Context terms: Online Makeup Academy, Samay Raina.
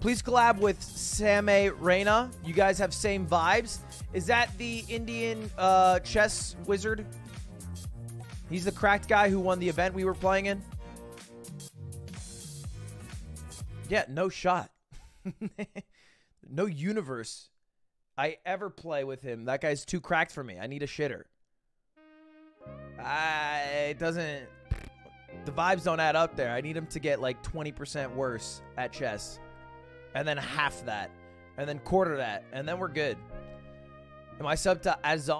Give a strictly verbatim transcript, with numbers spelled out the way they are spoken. Please collab with Samay Raina. You guys have same vibes. Is that the Indian uh, chess wizard? He's the cracked guy who won the event we were playing in. Yeah, no shot. No universe I ever play with him. That guy's too cracked for me. I need a shitter. I, it doesn't... The vibes don't add up there. I need him to get like twenty percent worse at chess. And then half that. And then quarter that. And then we're good. Am I sub to Azon?